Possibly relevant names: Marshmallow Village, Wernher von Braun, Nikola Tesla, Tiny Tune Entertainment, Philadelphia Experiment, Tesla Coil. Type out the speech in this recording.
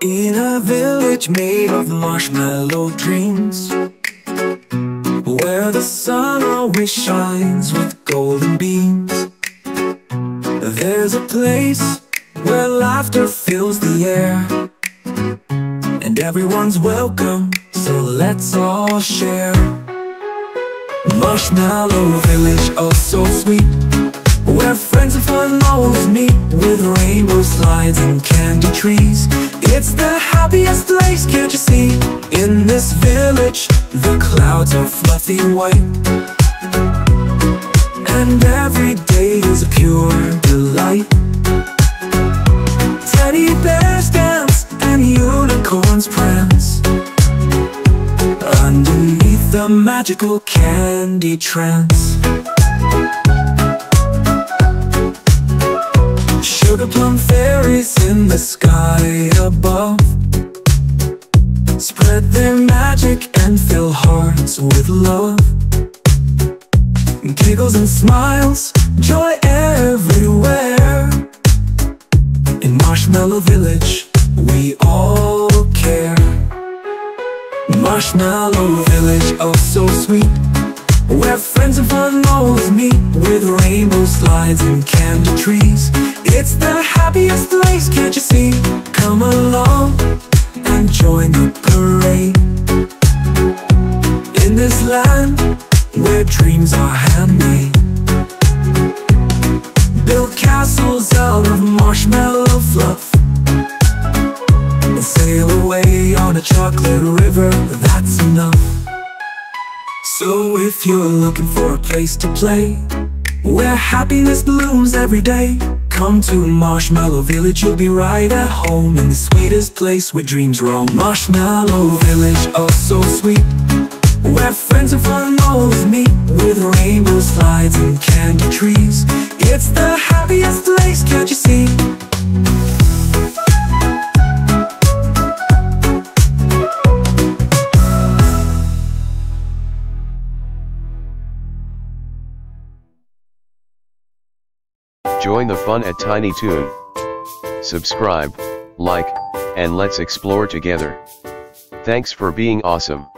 In a village made of marshmallow dreams, where the sun always shines with golden beams, there's a place where laughter fills the air, and everyone's welcome, so let's all share. Marshmallow Village, oh so sweet, where friends and fun always meet, with rainbow slides and candy trees. It's the happiest place, can't you see? In this village, the clouds are fluffy white, and every day is a pure delight. Teddy bears dance and unicorns prance underneath the magical candy trance. Sugar plum fairies in the sky above spread their magic and fill hearts with love. Giggles and smiles, joy everywhere. In Marshmallow Village, we all care. Marshmallow Village, oh so sweet, where friends and fun always meet, with rainbow slides and candy trees. It's the happiest place, can't you see? Come along and join the parade. In this land where dreams are handmade, build castles out of marshmallow fluff, and sail away on a chocolate river, that's enough. So if you're looking for a place to play, where happiness blooms every day, come to Marshmallow Village, you'll be right at home, in the sweetest place where dreams roam. Marshmallow Village, oh so sweet, where friends and fun always meet, with rainbow slides and candy trees. It's the happiest place, can't you see? Join the fun at Tiny Tune. Subscribe, like, and let's explore together. Thanks for being awesome.